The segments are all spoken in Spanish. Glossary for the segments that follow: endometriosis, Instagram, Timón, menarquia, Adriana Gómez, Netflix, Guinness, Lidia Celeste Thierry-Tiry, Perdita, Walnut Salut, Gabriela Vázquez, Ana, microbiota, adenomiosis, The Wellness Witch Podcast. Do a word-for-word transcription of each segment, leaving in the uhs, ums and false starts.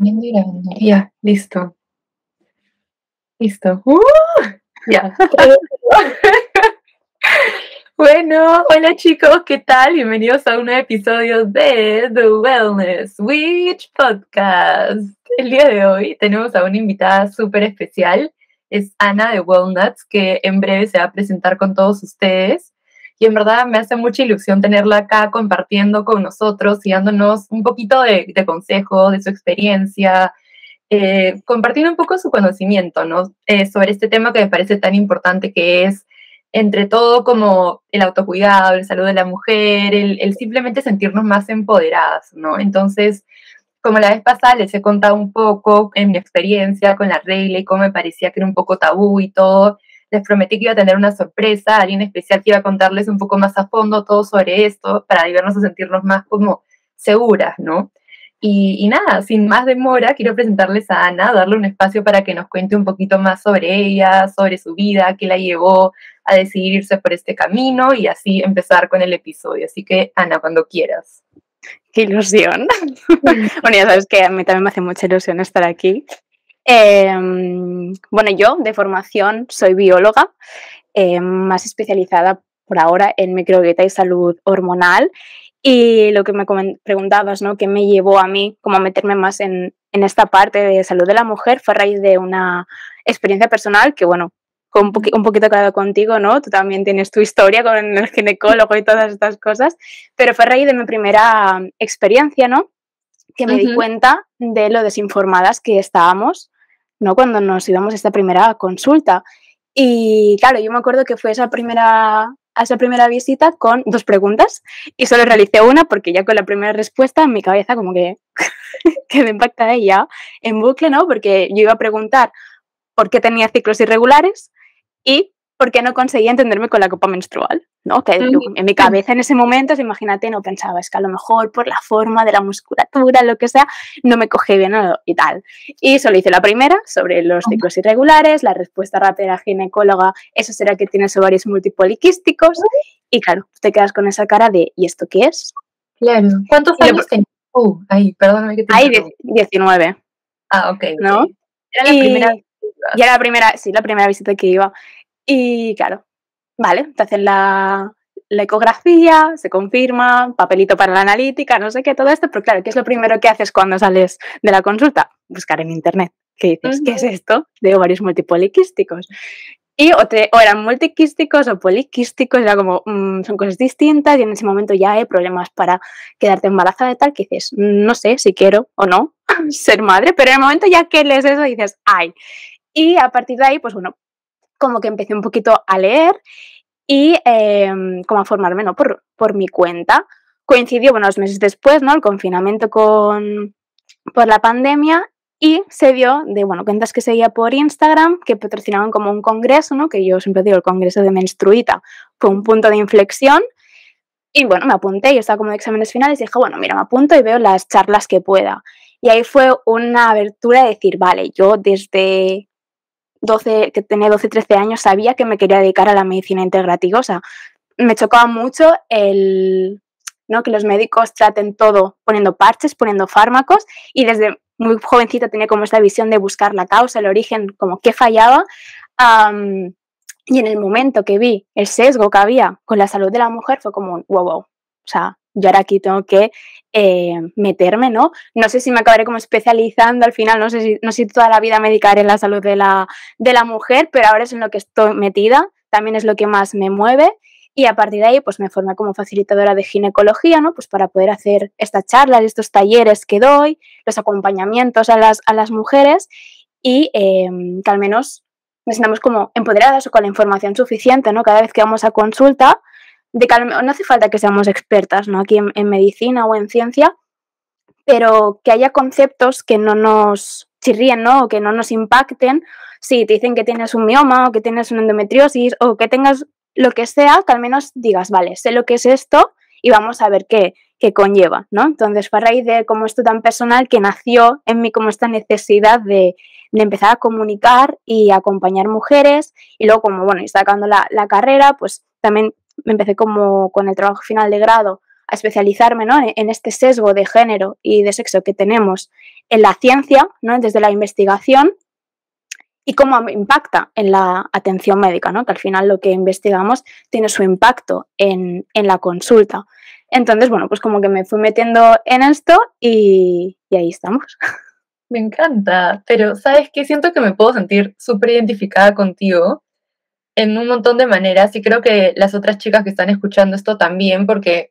Bien grabando. Ya, listo. Listo. ¡Uh! Ya. Bueno, hola chicos, ¿qué tal? Bienvenidos a un nuevo episodio de The Wellness Witch Podcast. El día de hoy tenemos a una invitada súper especial. Es Ana de Walnuts, que en breve se va a presentar con todos ustedes. Y en verdad me hace mucha ilusión tenerla acá compartiendo con nosotros y dándonos un poquito de, de consejo, de su experiencia, eh, compartiendo un poco su conocimiento, ¿no? Eh, sobre este tema que me parece tan importante, que es, entre todo, como el autocuidado, el salud de la mujer, el, el simplemente sentirnos más empoderadas, ¿no? Entonces, como la vez pasada les he contado un poco en mi experiencia con la regla y cómo me parecía que era un poco tabú y todo, les prometí que iba a tener una sorpresa, alguien especial que iba a contarles un poco más a fondo todo sobre esto, para ayudarnos a sentirnos más como seguras, ¿no? Y, y nada, sin más demora, quiero presentarles a Ana, darle un espacio para que nos cuente un poquito más sobre ella, sobre su vida, qué la llevó a decidir irse por este camino y así empezar con el episodio. Así que, Ana, cuando quieras. ¡Qué ilusión! Bueno, ya sabes que a mí también me hace mucha ilusión estar aquí. Eh, bueno, yo de formación soy bióloga, eh, más especializada por ahora en microbiota y salud hormonal. Y lo que me preguntabas, ¿no? ¿Qué me llevó a mí como a meterme más en, en esta parte de salud de la mujer? Fue a raíz de una experiencia personal que, bueno, con un, poqu- un poquito claro contigo, ¿no? Tú también tienes tu historia con el ginecólogo y todas estas cosas, pero fue a raíz de mi primera experiencia, ¿no? Que me uh-huh. di cuenta de lo desinformadas que estábamos, ¿no? Cuando nos íbamos a esta primera consulta. Y claro, yo me acuerdo que fue esa primera... a esa primera visita con dos preguntas y solo realicé una porque ya con la primera respuesta en mi cabeza como que quedé impactada y ya en bucle, ¿no? Porque yo iba a preguntar por qué tenía ciclos irregulares y por qué no conseguía entenderme con la copa menstrual, ¿no? Que en mi cabeza en ese momento, imagínate, no pensaba, es que a lo mejor por la forma de la musculatura, lo que sea, no me cogí bien y tal. Y solo hice la primera, sobre los ciclos irregulares, la respuesta rápida de la ginecóloga, eso será que tienes ovarios multipoliquísticos, y claro, te quedas con esa cara de, ¿y esto qué es? Claro. ¿Cuántos años tenías? Uh, ahí, perdóname que te... Ahí, diecinueve. Ah, ok. ¿No? Era la primera... Y era la primera, sí, la primera visita que iba... Y claro, vale, te hacen la, la ecografía, se confirma, papelito para la analítica, no sé qué, todo esto. Pero claro, ¿qué es lo primero que haces cuando sales de la consulta? Buscar en internet. ¿Qué dices? Uh-huh. ¿Qué es esto de ovarios multipoliquísticos? Y o, te, o eran multiquísticos o poliquísticos, era como, mmm, son cosas distintas y en ese momento ya hay problemas para quedarte embarazada y tal, que dices, no sé si quiero o no ser madre, pero en el momento ya que lees eso dices, ay. Y a partir de ahí, pues bueno, como que empecé un poquito a leer y eh, como a formarme, ¿no? Por, por mi cuenta. Coincidió, bueno, unos meses después, ¿no? El confinamiento con, por la pandemia y se dio de, bueno, cuentas que seguía por Instagram que patrocinaban como un congreso, ¿no? Que yo siempre digo, el congreso de Menstruita fue un punto de inflexión y, bueno, me apunté. Yo estaba como de exámenes finales y dije, bueno, mira, me apunto y veo las charlas que pueda. Y ahí fue una abertura de decir, vale, yo desde... doce, que tenía doce, trece años, sabía que me quería dedicar a la medicina integrativa. O sea, me chocaba mucho el, ¿no? que los médicos traten todo poniendo parches, poniendo fármacos, y desde muy jovencita tenía como esta visión de buscar la causa, el origen, como qué fallaba. Um, y en el momento que vi el sesgo que había con la salud de la mujer fue como un wow, wow. O sea, yo ahora aquí tengo que eh, meterme, ¿no? No sé si me acabaré como especializando al final, no sé si, no sé si toda la vida me dedicaré a la salud de la, de la mujer, pero ahora es en lo que estoy metida, también es lo que más me mueve y a partir de ahí pues me formé como facilitadora de ginecología, ¿no? Pues para poder hacer estas charlas, estos talleres que doy, los acompañamientos a las, a las mujeres y eh, que al menos nos sintamos como empoderadas o con la información suficiente, ¿no? Cada vez que vamos a consulta, de que no hace falta que seamos expertas, ¿no? Aquí en, en medicina o en ciencia, pero que haya conceptos que no nos chirríen, ¿no? O que no nos impacten. Si te dicen que tienes un mioma o que tienes una endometriosis o que tengas lo que sea, que al menos digas, vale, sé lo que es esto y vamos a ver qué, qué conlleva, ¿no? Entonces fue a raíz de como esto tan personal que nació en mí como esta necesidad de, de empezar a comunicar y acompañar mujeres y luego como, bueno, y sacando la, la carrera, pues también... Me empecé como con el trabajo final de grado a especializarme, ¿no? en este sesgo de género y de sexo que tenemos en la ciencia, ¿no? Desde la investigación y cómo impacta en la atención médica, ¿no? Que al final lo que investigamos tiene su impacto en, en la consulta. Entonces, bueno, pues como que me fui metiendo en esto y, y ahí estamos. Me encanta, pero ¿sabes qué? Siento que me puedo sentir súper identificada contigo en un montón de maneras y creo que las otras chicas que están escuchando esto también, porque,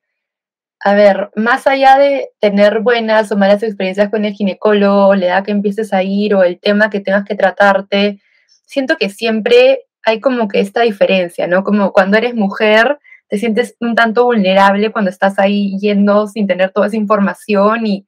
a ver, más allá de tener buenas o malas experiencias con el ginecólogo, la edad que empieces a ir o el tema que tengas que tratarte, siento que siempre hay como que esta diferencia, ¿no? Como cuando eres mujer te sientes un tanto vulnerable cuando estás ahí yendo sin tener toda esa información y,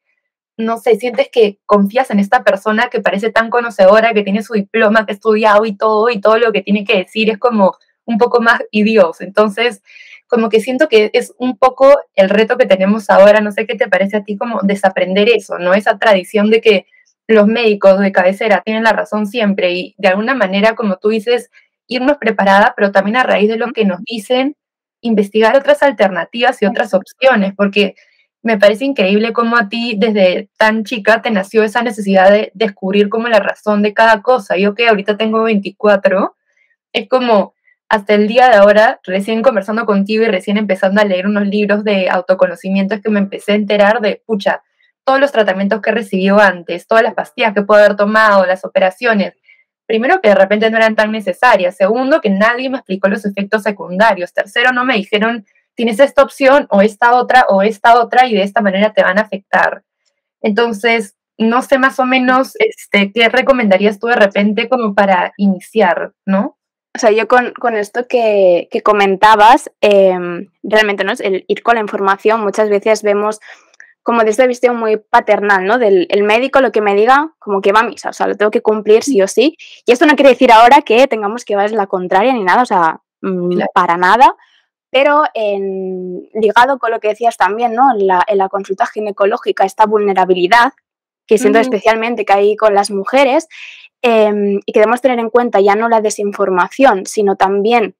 no sé, sientes que confías en esta persona que parece tan conocedora, que tiene su diploma, que ha estudiado y todo, y todo lo que tiene que decir es como un poco más idios. Entonces, como que siento que es un poco el reto que tenemos ahora, no sé qué te parece a ti como desaprender eso, ¿no? Esa tradición de que los médicos de cabecera tienen la razón siempre y de alguna manera, como tú dices, irnos preparada, pero también a raíz de lo que nos dicen, investigar otras alternativas y otras opciones, porque me parece increíble cómo a ti desde tan chica te nació esa necesidad de descubrir como la razón de cada cosa. Yo que ahorita tengo veinticuatro, es como hasta el día de ahora, recién conversando contigo y recién empezando a leer unos libros de autoconocimiento, es que me empecé a enterar de, pucha, todos los tratamientos que he recibido antes, todas las pastillas que puedo haber tomado, las operaciones. Primero, que de repente no eran tan necesarias. Segundo, que nadie me explicó los efectos secundarios. Tercero, no me dijeron, tienes esta opción o esta otra o esta otra y de esta manera te van a afectar. Entonces, no sé más o menos este, qué recomendarías tú de repente como para iniciar, ¿no? O sea, yo con, con esto que, que comentabas, eh, realmente, ¿no? El ir con la información, muchas veces vemos como desde visión muy paternal, ¿no? Del el médico, lo que me diga, como que va a misa, o sea, lo tengo que cumplir sí o sí. Y esto no quiere decir ahora que tengamos que llevar la contraria ni nada, o sea, claro, para nada. Pero en, ligado con lo que decías también, ¿no? La, en la consulta ginecológica, esta vulnerabilidad, que siento uh-huh. especialmente que hay con las mujeres, eh, y que debemos tener en cuenta ya no la desinformación, sino también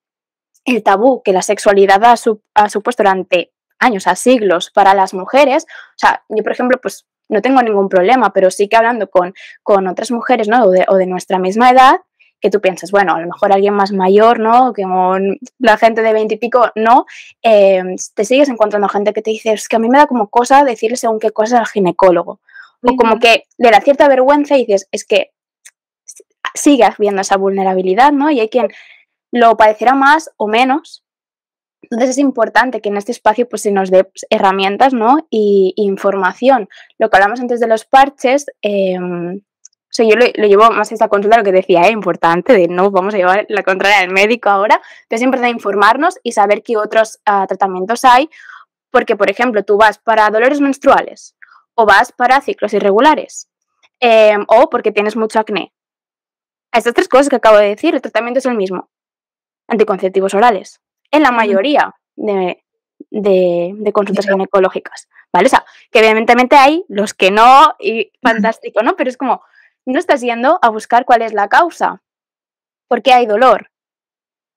el tabú que la sexualidad ha, su, ha supuesto durante años, a siglos, para las mujeres. O sea, yo, por ejemplo, pues no tengo ningún problema, pero sí que hablando con, con otras mujeres, ¿no? O de, o de nuestra misma edad, que tú piensas, bueno, a lo mejor alguien más mayor, ¿no? Que la gente de veintipico, no, eh, te sigues encontrando gente que te dice, es que a mí me da como cosa decirle según qué cosas al ginecólogo. Uh-huh. O como que le da cierta vergüenza y dices, es que sigue habiendo esa vulnerabilidad, ¿no? Y hay quien lo padecerá más o menos. Entonces es importante que en este espacio pues, se nos dé pues, herramientas, ¿no? Y, y información. Lo que hablamos antes de los parches, eh, o sea, yo lo, lo llevo más a esta consulta, lo que decía, ¿eh? Importante, de no vamos a llevar la contraria del médico ahora, pero es importante informarnos y saber qué otros uh, tratamientos hay, porque, por ejemplo, tú vas para dolores menstruales o vas para ciclos irregulares eh, o porque tienes mucho acné. Estas tres cosas que acabo de decir, el tratamiento es el mismo. Anticonceptivos orales, en la mayoría de, de, de consultas sí. ginecológicas, ¿vale? O sea, que evidentemente hay los que no y fantástico, ¿no? Pero es como, no estás yendo a buscar cuál es la causa, por qué hay dolor,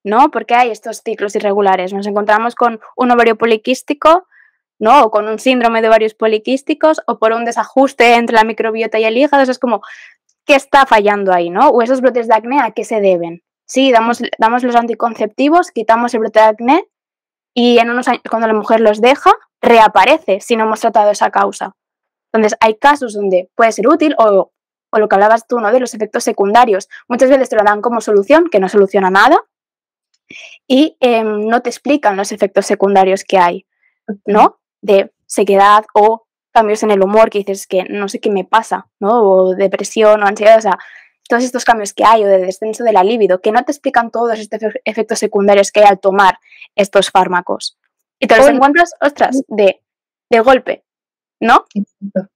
¿no? ¿Por qué hay estos ciclos irregulares? Nos encontramos con un ovario poliquístico, ¿no? O con un síndrome de ovarios poliquísticos, o por un desajuste entre la microbiota y el hígado. Eso es como, ¿qué está fallando ahí, no? O esos brotes de acné, ¿a qué se deben? Sí, damos, damos los anticonceptivos, quitamos el brote de acné y en unos años, cuando la mujer los deja, reaparece si no hemos tratado esa causa. Entonces, hay casos donde puede ser útil o, o lo que hablabas tú, ¿no? De los efectos secundarios. Muchas veces te lo dan como solución, que no soluciona nada y eh, no te explican los efectos secundarios que hay, ¿no? De sequedad o cambios en el humor que dices que no sé qué me pasa, ¿no? O depresión o ansiedad, o sea, todos estos cambios que hay o de descenso de la libido, que no te explican todos estos efectos secundarios que hay al tomar estos fármacos. Y te los Oye. encuentras, ostras, de, de golpe, ¿no? Exacto.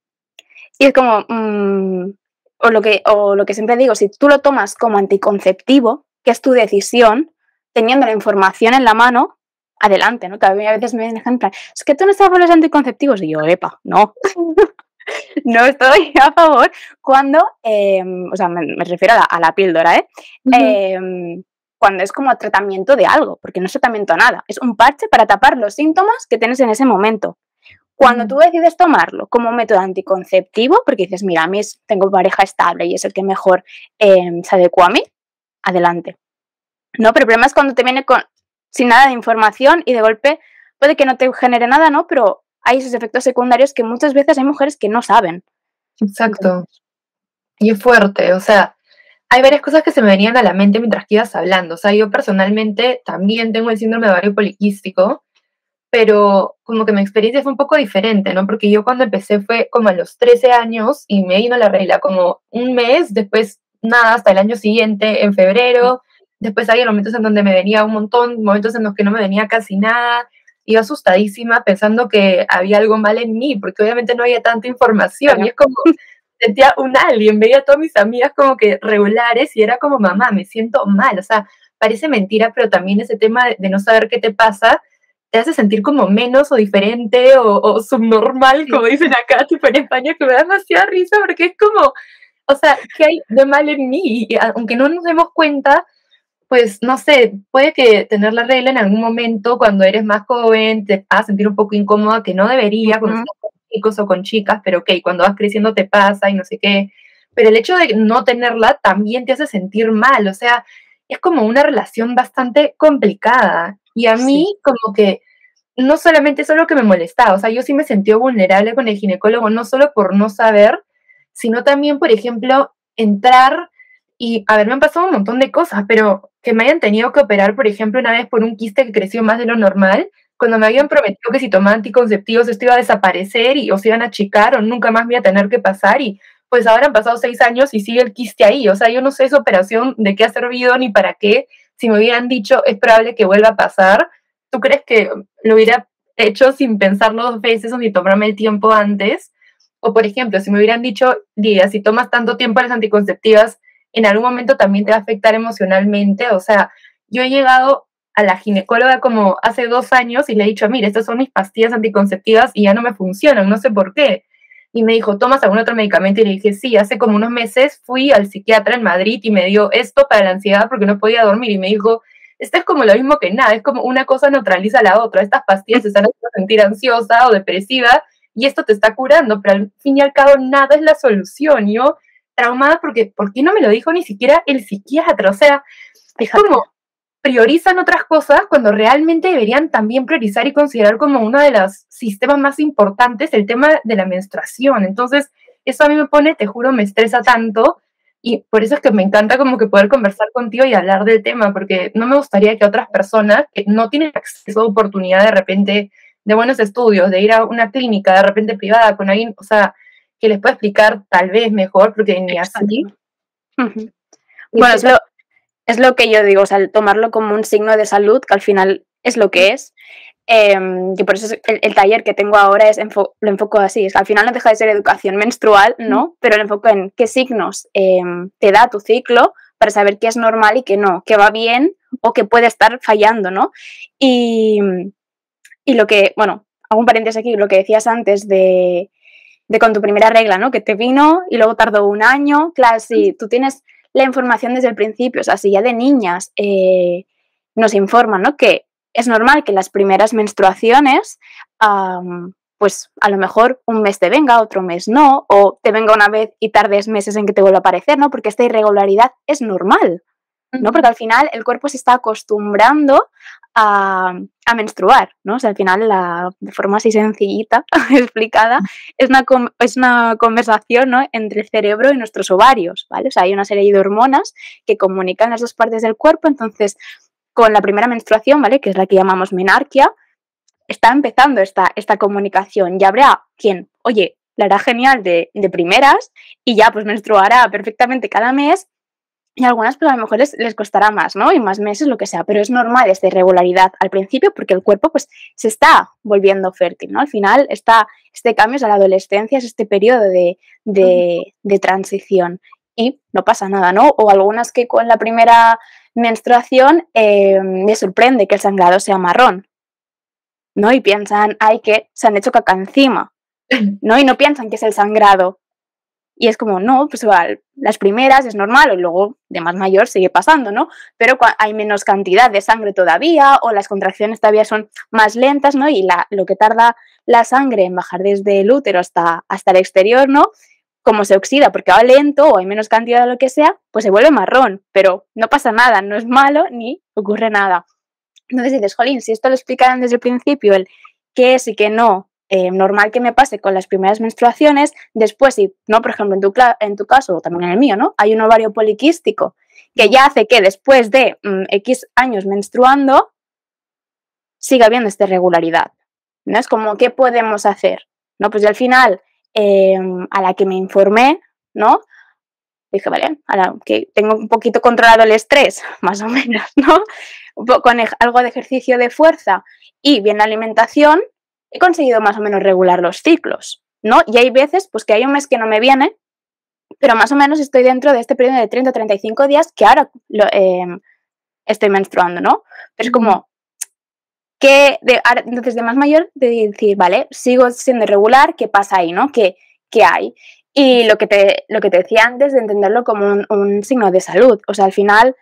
Y es como, mmm, o, lo que, o lo que siempre digo, si tú lo tomas como anticonceptivo, que es tu decisión, teniendo la información en la mano, adelante, ¿no? Que a mí a veces me dejan en plan, es que tú no estás con los anticonceptivos. Y yo, epa, no. No estoy a favor cuando, eh, o sea, me, me refiero a la, a la píldora, ¿eh? Uh-huh. ¿eh? Cuando es como tratamiento de algo, porque no es tratamiento a nada, es un parche para tapar los síntomas que tienes en ese momento. Cuando tú decides tomarlo como método anticonceptivo, porque dices, mira, a mí es, tengo pareja estable y es el que mejor eh, se adecua a mí, adelante. No, pero el problema es cuando te viene con, sin nada de información y de golpe puede que no te genere nada, ¿no? Pero hay esos efectos secundarios que muchas veces hay mujeres que no saben. Exacto. Y es fuerte, o sea, hay varias cosas que se me venían a la mente mientras que ibas hablando. O sea, yo personalmente también tengo el síndrome ovario poliquístico, pero como que mi experiencia fue un poco diferente, ¿no? Porque yo cuando empecé fue como a los trece años y me vino la regla como un mes, después nada, hasta el año siguiente, en febrero. Después había momentos en donde me venía un montón, momentos en los que no me venía casi nada. Iba asustadísima pensando que había algo mal en mí, porque obviamente no había tanta información. Y es como, sentía un alien, veía a todas mis amigas como que regulares y era como, mamá, me siento mal. O sea, parece mentira, pero también ese tema de no saber qué te pasa te hace sentir como menos o diferente o, o subnormal, como dicen acá, tipo en España, que me da demasiada risa porque es como, o sea, ¿qué hay de mal en mí? Y aunque no nos demos cuenta, pues, no sé, puede que tener la regla en algún momento cuando eres más joven te vas a sentir un poco incómoda, que no debería, con chicos o con chicas, pero ok, cuando vas creciendo te pasa y no sé qué. Pero el hecho de no tenerla también te hace sentir mal, o sea, es como una relación bastante complicada. Y a mí, sí, como que, no solamente eso es lo que me molestaba, o sea, yo sí me sentí vulnerable con el ginecólogo, no solo por no saber, sino también, por ejemplo, entrar y, a ver, me han pasado un montón de cosas, pero que me hayan tenido que operar, por ejemplo, una vez por un quiste que creció más de lo normal, cuando me habían prometido que si tomaba anticonceptivos esto iba a desaparecer y, o se iban a achicar o nunca más me iba a tener que pasar y, pues, ahora han pasado seis años y sigue el quiste ahí. O sea, yo no sé esa operación de qué ha servido ni para qué. Si me hubieran dicho, es probable que vuelva a pasar, ¿tú crees que lo hubiera hecho sin pensarlo dos veces o ni tomarme el tiempo antes? O, por ejemplo, si me hubieran dicho, Lidia, si tomas tanto tiempo las anticonceptivas, en algún momento también te va a afectar emocionalmente. O sea, yo he llegado a la ginecóloga como hace dos años y le he dicho, mira, estas son mis pastillas anticonceptivas y ya no me funcionan, no sé por qué. Y me dijo, ¿tomas algún otro medicamento? Y le dije, sí, hace como unos meses fui al psiquiatra en Madrid y me dio esto para la ansiedad porque no podía dormir. Y me dijo, esto es como lo mismo que nada, es como una cosa neutraliza a la otra. Estas pastillas te están haciendo sentir ansiosa o depresiva y esto te está curando, pero al fin y al cabo nada es la solución. Yo, traumada, porque ¿por qué no me lo dijo ni siquiera el psiquiatra? O sea, es como priorizan otras cosas cuando realmente deberían también priorizar y considerar como uno de los sistemas más importantes el tema de la menstruación. Entonces, eso a mí me pone, te juro, me estresa tanto y por eso es que me encanta como que poder conversar contigo y hablar del tema, porque no me gustaría que otras personas que no tienen acceso a oportunidad de repente de buenos estudios, de ir a una clínica de repente privada con alguien, o sea, que les pueda explicar tal vez mejor, porque ni así. Uh-huh. Bueno, es lo... Es lo que yo digo, o sea, el tomarlo como un signo de salud, que al final es lo que es. Eh, y por eso el, el taller que tengo ahora es enfo- lo enfoco así. Es que al final no deja de ser educación menstrual, ¿no? Pero lo enfoco en qué signos eh, te da tu ciclo para saber qué es normal y qué no, qué va bien o qué puede estar fallando, ¿no? Y, y lo que, bueno, hago un paréntesis aquí, lo que decías antes de, de con tu primera regla, ¿no? Que te vino y luego tardó un año. Claro, si tú tienes la información desde el principio, o sea, si ya de niñas eh, nos informan, ¿no? Que es normal que las primeras menstruaciones, um, pues a lo mejor un mes te venga, otro mes no, o te venga una vez y tardes meses en que te vuelva a aparecer, ¿no? Porque esta irregularidad es normal, ¿no? Porque al final el cuerpo se está acostumbrando a, a menstruar, ¿no? O sea, al final, la, de forma así sencillita, explicada, es una, es una conversación, ¿no? Entre el cerebro y nuestros ovarios, ¿vale? O sea, hay una serie de hormonas que comunican las dos partes del cuerpo, entonces, con la primera menstruación, ¿vale? Que es la que llamamos menarquia, está empezando esta, esta comunicación y habrá quien, oye, la hará genial de, de primeras y ya pues menstruará perfectamente cada mes. Y a algunas, pues a lo mejor les, les costará más, ¿no? Y más meses, lo que sea. Pero es normal esta irregularidad al principio porque el cuerpo, pues, se está volviendo fértil, ¿no? Al final, está, este cambio es a la adolescencia, es este periodo de, de, de transición. Y no pasa nada, ¿no? O algunas que con la primera menstruación eh, les sorprende que el sangrado sea marrón, ¿no? Y piensan, ay, que se han hecho caca encima, ¿no? Y no piensan que es el sangrado Y es como, no, pues las primeras es normal, y luego de más mayor sigue pasando, ¿no? Pero hay menos cantidad de sangre todavía, o las contracciones todavía son más lentas, ¿no? Y la, lo que tarda la sangre en bajar desde el útero hasta, hasta el exterior, ¿no? Como se oxida porque va lento o hay menos cantidad de lo que sea, pues se vuelve marrón, pero no pasa nada, no es malo ni ocurre nada. Entonces dices, jolín, si esto lo explicaran desde el principio, el qué es y qué no, Eh, normal que me pase con las primeras menstruaciones, después si, no, por ejemplo, en tu, en tu caso, o también en el mío, ¿no? Hay un ovario poliquístico que ya hace que después de mm, X años menstruando siga habiendo esta irregularidad, ¿no? Es como, ¿qué podemos hacer? ¿No? Pues yo al final, eh, a la que me informé, ¿no? Dije, vale, ahora que tengo un poquito controlado el estrés, más o menos, ¿no? Con algo de ejercicio de fuerza y bien la alimentación, he conseguido más o menos regular los ciclos, ¿no? Y hay veces pues que hay un mes que no me viene, pero más o menos estoy dentro de este periodo de treinta a treinta y cinco días que ahora lo, eh, estoy menstruando, ¿no? Pero es como que de, entonces de más mayor de decir, vale, sigo siendo irregular, ¿qué pasa ahí, no? ¿Qué, qué hay? Y lo que, te, lo que te decía antes de entenderlo como un, un signo de salud. O sea, al final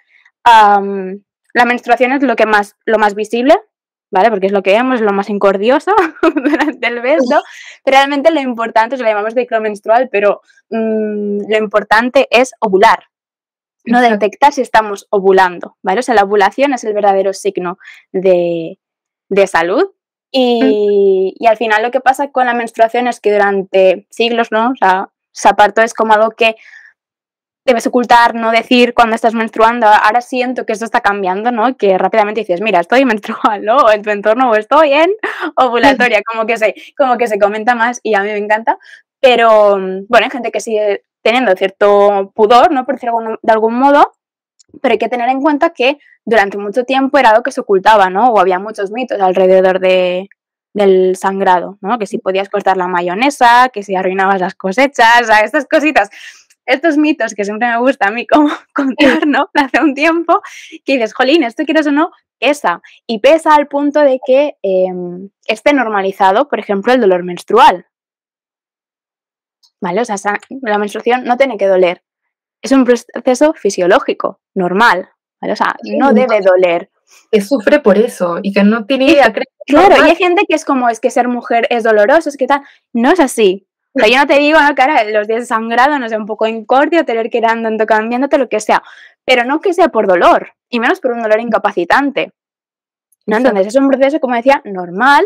um, la menstruación es lo que más, lo más visible, ¿vale? Porque es lo que vemos, lo más incordioso durante el mes, ¿no? Realmente lo importante, o sea, lo llamamos ciclo menstrual, pero mmm, lo importante es ovular, no detectar si estamos ovulando, ¿vale? O sea, la ovulación es el verdadero signo de, de salud y, y al final lo que pasa con la menstruación es que durante siglos, ¿no? O sea, se apartó, es como algo que debes ocultar, no decir cuando estás menstruando, ahora siento que esto está cambiando, ¿no? Que rápidamente dices, mira, estoy menstrual, ¿no? O en tu entorno, o estoy en ovulatoria, como que se, como que se comenta más y a mí me encanta. Pero, bueno, hay gente que sigue teniendo cierto pudor, ¿no? Por decirlo de algún modo, pero hay que tener en cuenta que durante mucho tiempo era algo que se ocultaba, ¿no? O había muchos mitos alrededor de... del sangrado, ¿no? Que si podías cortar la mayonesa, que si arruinabas las cosechas, o sea, estas cositas... Estos mitos que siempre me gusta a mí como contar, ¿no? Hace un tiempo que dices, jolín, esto quieres o no, pesa. Y pesa al punto de que eh, esté normalizado, por ejemplo, el dolor menstrual. ¿Vale? O sea, la menstruación no tiene que doler. Es un proceso fisiológico, normal. ¿Vale? O sea, no debe doler. Que sufre por eso y que no tiene idea. Claro, y hay gente que es como, es que ser mujer es doloroso, es que tal. No es así. O sea, yo no te digo, no, cara, los días de sangrado, no sé, un poco incordio, tener que ir andando, cambiándote, lo que sea. Pero no que sea por dolor, y menos por un dolor incapacitante, ¿no? Entonces, es un proceso, como decía, normal,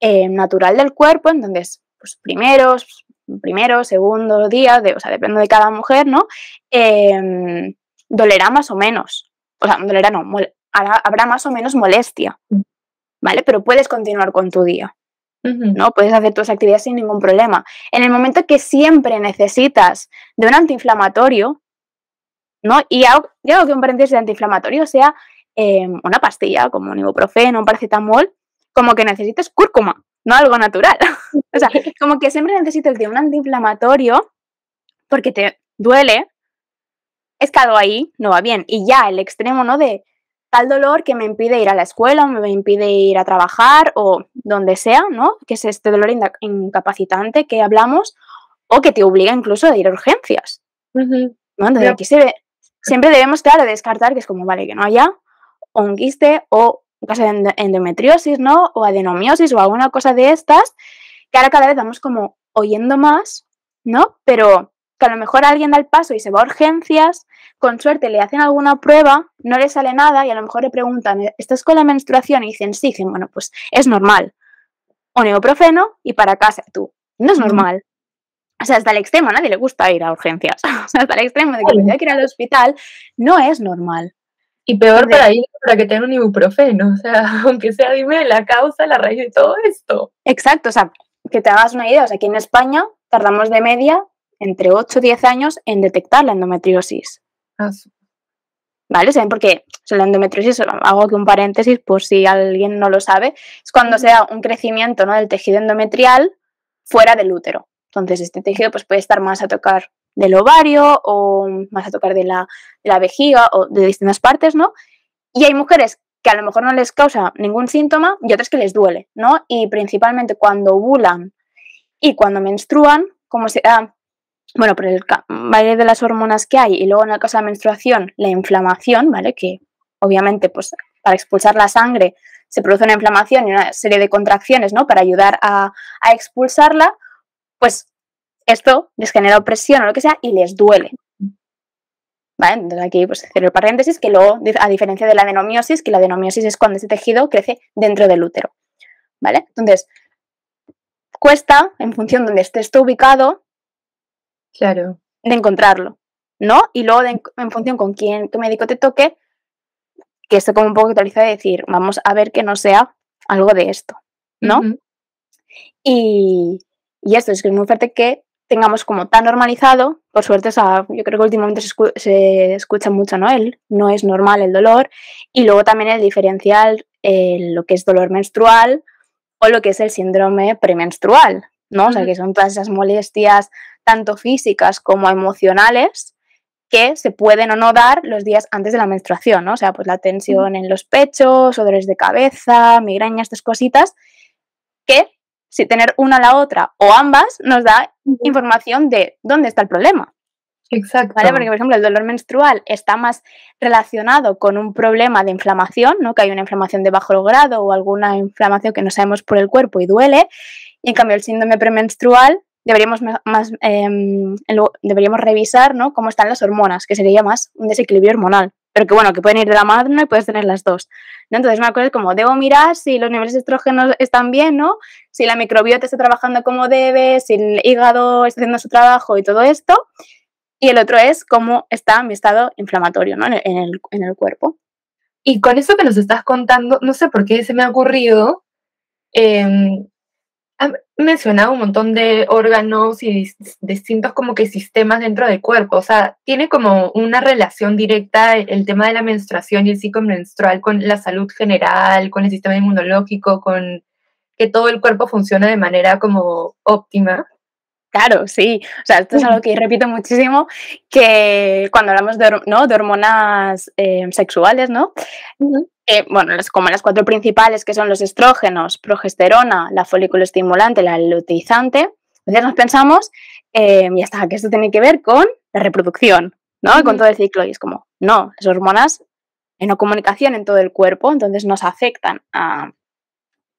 eh, natural del cuerpo. Entonces, pues primeros, primero, segundo día, de, o sea, depende de cada mujer, ¿no? Eh, dolerá más o menos. O sea, dolerá no, mol- habrá más o menos molestia, ¿vale? Pero puedes continuar con tu día. No puedes hacer tus actividades sin ningún problema. En el momento que siempre necesitas de un antiinflamatorio, ¿no? Y hago, yo hago que un paréntesis de antiinflamatorio sea eh, una pastilla como un ibuprofeno, un paracetamol, como que necesites cúrcuma, no algo natural. O sea, como que siempre necesitas de un antiinflamatorio porque te duele, es que algo ahí no va bien. Y ya el extremo, ¿no? De tal dolor que me impide ir a la escuela, o me impide ir a trabajar, o donde sea, ¿no? Que es este dolor incapacitante que hablamos, o que te obliga incluso a ir a urgencias. Uh-huh. ¿No? Entonces Pero... aquí se ve, siempre debemos, claro, descartar que es como, vale, que no haya o un quiste, o un caso de endometriosis, ¿no? O adenomiosis, o alguna cosa de estas, que ahora cada vez vamos como oyendo más, ¿no? Pero que a lo mejor alguien da el paso y se va a urgencias, con suerte le hacen alguna prueba, no le sale nada y a lo mejor le preguntan, ¿estás con la menstruación? Y dicen, sí, dicen, bueno, pues es normal. O ibuprofeno y para casa, tú. No es normal. O sea, hasta el extremo, a nadie le gusta ir a urgencias. O sea, hasta el extremo de que me tengo que ir al hospital, no es normal. Y peor Entonces, para ir, para que tengan un ibuprofeno. O sea, aunque sea, dime la causa, la raíz de todo esto. Exacto, o sea, que te hagas una idea. O sea, aquí en España tardamos de media entre ocho y diez años en detectar la endometriosis. Ah, sí. ¿Vale? O sea, porque o sea, la endometriosis, hago aquí un paréntesis por si alguien no lo sabe, es cuando se da un crecimiento, ¿no? Del tejido endometrial fuera del útero. Entonces, este tejido pues, puede estar más a tocar del ovario o más a tocar de la, de la vejiga o de distintas partes, ¿no? Y hay mujeres que a lo mejor no les causa ningún síntoma y otras que les duele, ¿no? Y principalmente cuando ovulan y cuando menstruan, como se da bueno, por el baile de las hormonas que hay, y luego en el caso de la menstruación, la inflamación, ¿vale? Que obviamente, pues, para expulsar la sangre se produce una inflamación y una serie de contracciones, ¿no? Para ayudar a, a expulsarla, pues esto les genera opresión o lo que sea y les duele. ¿Vale? Entonces aquí, pues, hacer el paréntesis, que luego, a diferencia de la adenomiosis, que la adenomiosis es cuando ese tejido crece dentro del útero, ¿vale? Entonces, cuesta, en función de donde estés tú ubicado, claro, de encontrarlo, ¿no? Y luego, de, en función con quién, qué médico te toque, que esto como un poco actualizado de decir, vamos a ver que no sea algo de esto, ¿no? Uh-huh. Y, y esto es que es muy fuerte que tengamos como tan normalizado, por suerte, o sea, yo creo que últimamente se, escu- se escucha mucho, ¿no? El no es normal el dolor, y luego también el diferencial, eh, lo que es dolor menstrual o lo que es el síndrome premenstrual, ¿no? O sea, que son todas esas molestias tanto físicas como emocionales que se pueden o no dar los días antes de la menstruación, ¿no? O sea, pues la tensión en los pechos, dolores de cabeza, migrañas, estas cositas, que si tener una a la otra o ambas nos da información de dónde está el problema. Exacto. ¿Vale? Porque, por ejemplo, el dolor menstrual está más relacionado con un problema de inflamación, ¿no? Que hay una inflamación de bajo grado o alguna inflamación que no sabemos por el cuerpo y duele. Y en cambio el síndrome premenstrual deberíamos, más, eh, deberíamos revisar, ¿no? Cómo están las hormonas, que sería más un desequilibrio hormonal. Pero que bueno, que pueden ir de la mano y puedes tener las dos, ¿no? Entonces una cosa es como, debo mirar si los niveles de estrógenos están bien, ¿no? Si la microbiota está trabajando como debe, si el hígado está haciendo su trabajo y todo esto. Y el otro es cómo está mi estado inflamatorio, ¿no? En el, en el, en el cuerpo. Y con eso que nos estás contando, no sé por qué se me ha ocurrido, eh, has mencionado un montón de órganos y dis- distintos como que sistemas dentro del cuerpo. O sea, tiene como una relación directa el, el tema de la menstruación y el ciclo menstrual con la salud general, con el sistema inmunológico, con que todo el cuerpo funciona de manera como óptima. Claro, sí. O sea, esto es algo que repito muchísimo, que cuando hablamos de, ¿no? de hormonas eh, sexuales, ¿no? Uh-huh. Eh, bueno, las, como las cuatro principales, que son los estrógenos, progesterona, la folículo estimulante, la luteinizante, entonces nos pensamos, eh, ya está, que esto tiene que ver con la reproducción, ¿no? Uh-huh. Con todo el ciclo. Y es como, no, las hormonas en comunicación en todo el cuerpo, entonces nos afectan a,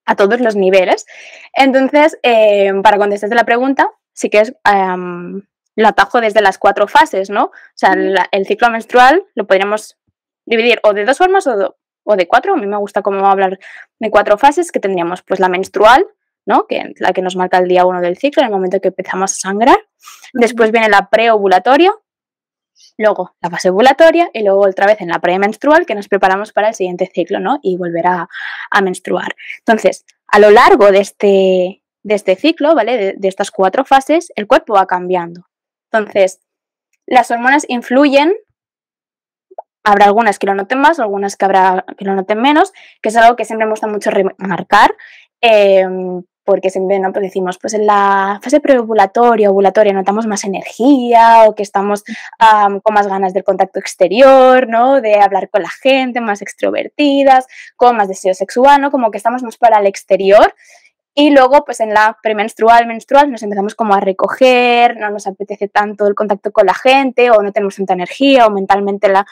a todos los niveles. Entonces, eh, para contestarte la pregunta, sí que es, um, lo atajo desde las cuatro fases, ¿no? O sea, la, el ciclo menstrual lo podríamos dividir o de dos formas o, do, o de cuatro. A mí me gusta como hablar de cuatro fases que tendríamos, pues la menstrual, ¿no? Que la que nos marca el día uno del ciclo, en el momento que empezamos a sangrar. Después viene la preovulatoria, luego la fase ovulatoria y luego otra vez en la premenstrual que nos preparamos para el siguiente ciclo, ¿no? Y volver a, a menstruar. Entonces, a lo largo de este... de este ciclo, ¿vale? De, de estas cuatro fases, el cuerpo va cambiando. Entonces, las hormonas influyen, habrá algunas que lo noten más, algunas que habrá que lo noten menos, que es algo que siempre me gusta mucho remarcar, eh, porque siempre, ¿no? Pues decimos, pues en la fase preovulatoria, ovulatoria, notamos más energía o que estamos um, con más ganas del contacto exterior, ¿no? De hablar con la gente, más extrovertidas, con más deseo sexual, ¿no? Como que estamos más para el exterior. Y luego, pues en la premenstrual, menstrual, nos empezamos como a recoger, no nos apetece tanto el contacto con la gente, o no tenemos tanta energía, o mentalmente la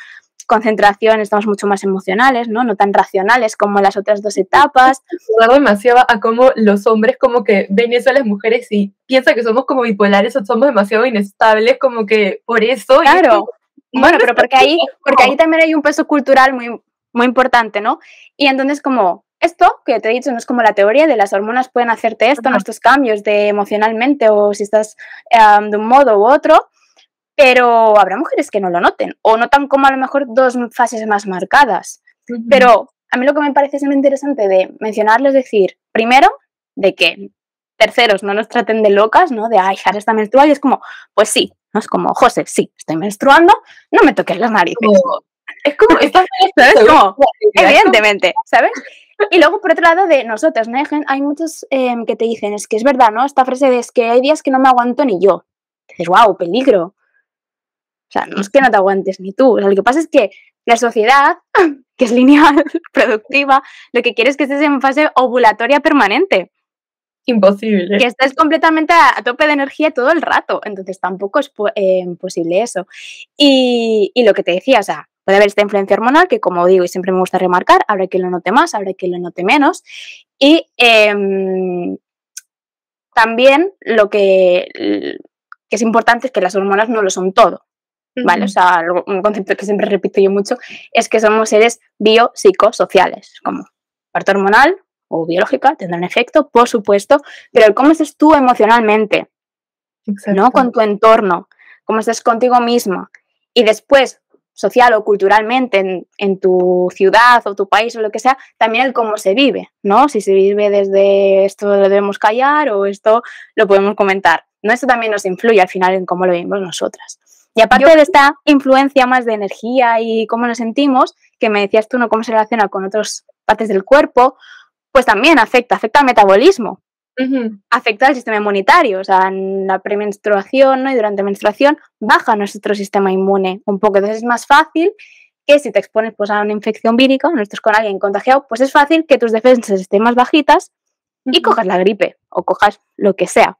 concentración, estamos mucho más emocionales, ¿no? No tan racionales como las otras dos etapas. Me acuerdo demasiado a cómo los hombres como que ven eso a las mujeres y piensan que somos como bipolares o somos demasiado inestables, como que por eso. Claro, y bueno, pero porque ahí, porque ahí también hay un peso cultural muy, muy importante, ¿no? Y entonces como... Esto que te he dicho no es como la teoría de las hormonas pueden hacerte esto, uh-huh. ¿no? Estos cambios de emocionalmente o si estás um, de un modo u otro, pero habrá mujeres que no lo noten o notan como a lo mejor dos fases más marcadas. Uh-huh. Pero a mí lo que me parece siempre interesante de mencionarlo es decir, primero, de que terceros no nos traten de locas, ¿no? De, ay, ahora está menstrual y es como, pues sí, no es como, José, sí, estoy menstruando, no me toques las narices. Uh-huh. Es como, ¿sabes? Como, evidentemente, ¿sabes? Y luego, por otro lado, de nosotras, ¿no? Hay muchos eh, que te dicen, es que es verdad, ¿no? Esta frase de, es que hay días que no me aguanto ni yo. Y dices, wow, peligro. O sea, no es que no te aguantes ni tú. O sea, lo que pasa es que la sociedad, que es lineal, productiva, lo que quiere es que estés en fase ovulatoria permanente. imposible. Que estés completamente a, a tope de energía todo el rato, entonces tampoco es eh, posible eso. Y, y lo que te decía, o sea, puede haber esta influencia hormonal que, como digo y siempre me gusta remarcar, habrá quien lo note más, habrá quien lo note menos. Y eh, también lo que, que es importante es que las hormonas no lo son todo, ¿vale? Uh-huh. O sea, un concepto que siempre repito yo mucho es que somos seres biopsicosociales, como parte hormonal o biológica tendrá un efecto, por supuesto, pero el cómo estés tú emocionalmente, Exacto. ¿no? Con tu entorno, cómo estés contigo misma, y después social o culturalmente en, en tu ciudad o tu país o lo que sea, también el cómo se vive, ¿no? Si se vive desde esto lo debemos callar o esto lo podemos comentar, ¿no? Esto también nos influye al final en cómo lo vivimos nosotras. Y aparte Yo... de esta influencia más de energía y cómo nos sentimos, que me decías tú, ¿no? Cómo se relaciona con otras partes del cuerpo, pues también afecta, afecta al metabolismo, uh-huh. afecta al sistema inmunitario, o sea, en la premenstruación, ¿no? y durante la menstruación baja nuestro sistema inmune un poco, entonces es más fácil que si te expones pues, a una infección vírica, o no estás con alguien contagiado, pues es fácil que tus defensas estén más bajitas y uh-huh. cojas la gripe o cojas lo que sea,